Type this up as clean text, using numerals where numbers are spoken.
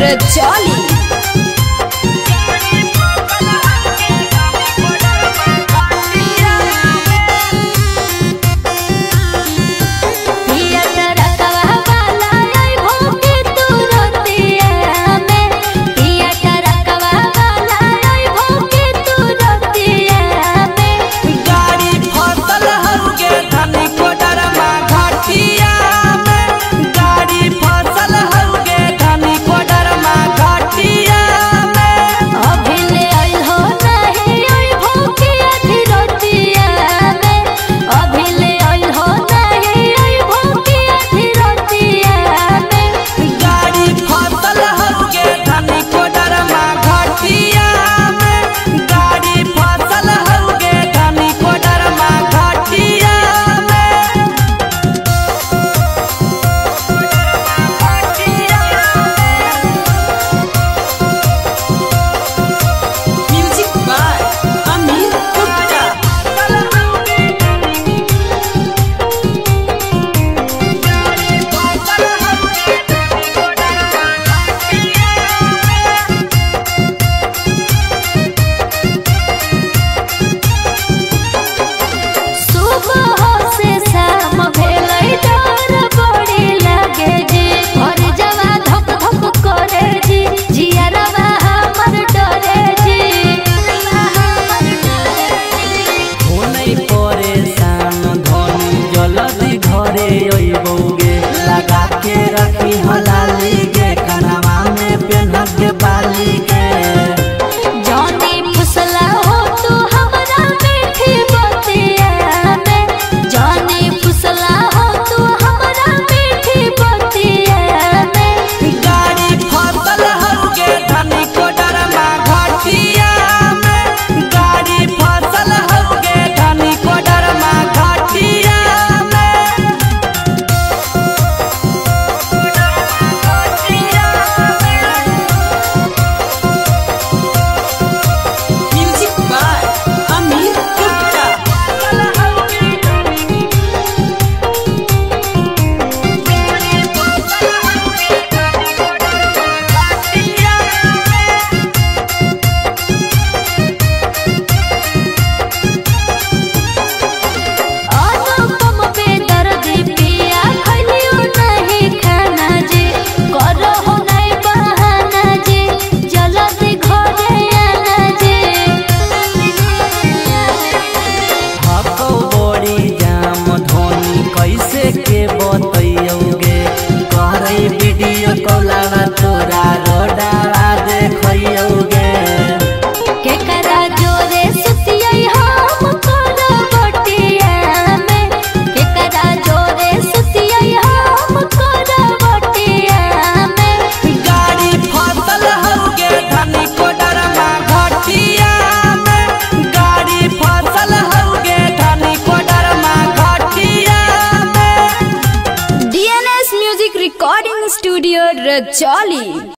चली। Recording studio Rajauli.